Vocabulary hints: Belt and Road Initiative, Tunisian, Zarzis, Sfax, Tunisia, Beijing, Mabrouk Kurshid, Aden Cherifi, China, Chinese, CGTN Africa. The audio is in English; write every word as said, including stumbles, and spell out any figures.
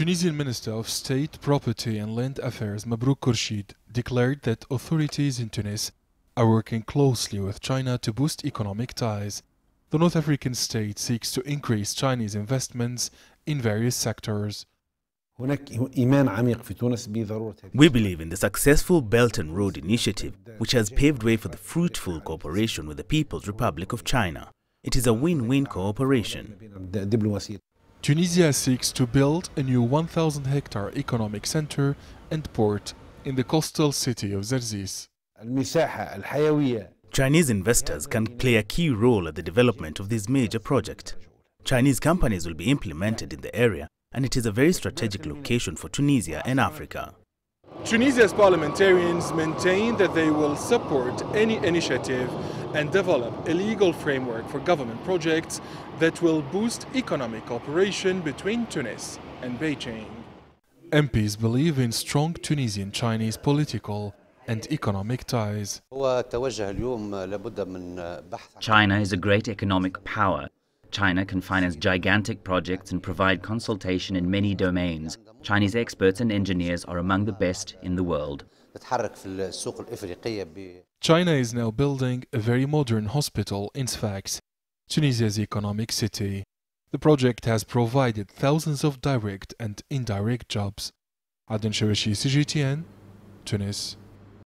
Tunisian Minister of State, Property and Land Affairs, Mabrouk Kurshid, declared that authorities in Tunis are working closely with China to boost economic ties. The North African state seeks to increase Chinese investments in various sectors. We believe in the successful Belt and Road Initiative, which has paved way for the fruitful cooperation with the People's Republic of China. It is a win-win cooperation. Tunisia seeks to build a new one thousand hectare economic center and port in the coastal city of Zarzis. Chinese investors can play a key role at the development of this major project. Chinese companies will be implemented in the area, and it is a very strategic location for Tunisia and Africa. Tunisia's parliamentarians maintain that they will support any initiative and develop a legal framework for government projects that will boost economic cooperation between Tunis and Beijing. M Ps believe in strong Tunisian-Chinese political and economic ties. China is a great economic power. China can finance gigantic projects and provide consultation in many domains. Chinese experts and engineers are among the best in the world. China is now building a very modern hospital in Sfax, Tunisia's economic city. The project has provided thousands of direct and indirect jobs. Aden Cherifi, C G T N, Tunis.